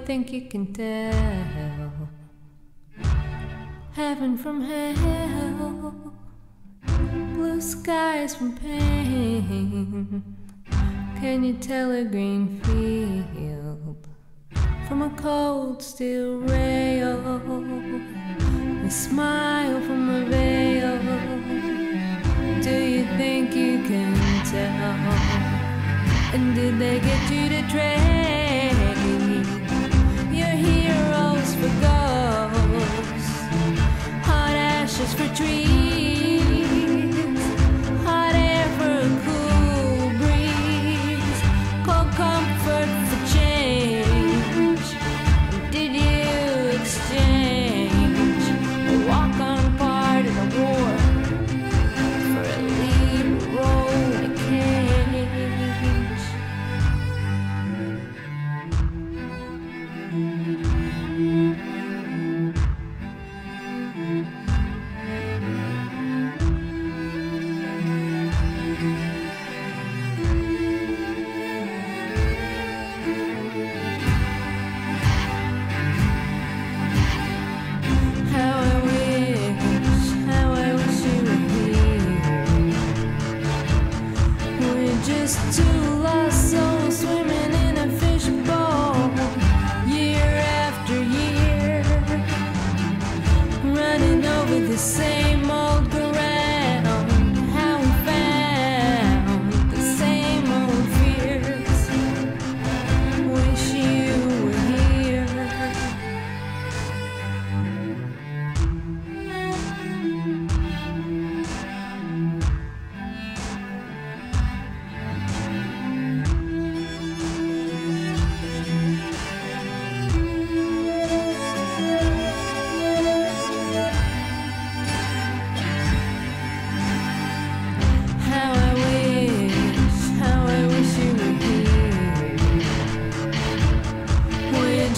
think you can tell heaven from hell, blue skies from pain. Can you tell a green field from a cold steel rail, a smile from a veil? Do you think you can tell? And did they get you to trade your heroes for ghosts, hot ashes for trees?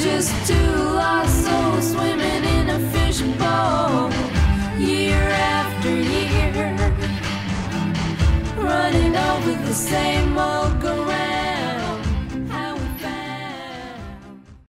Just to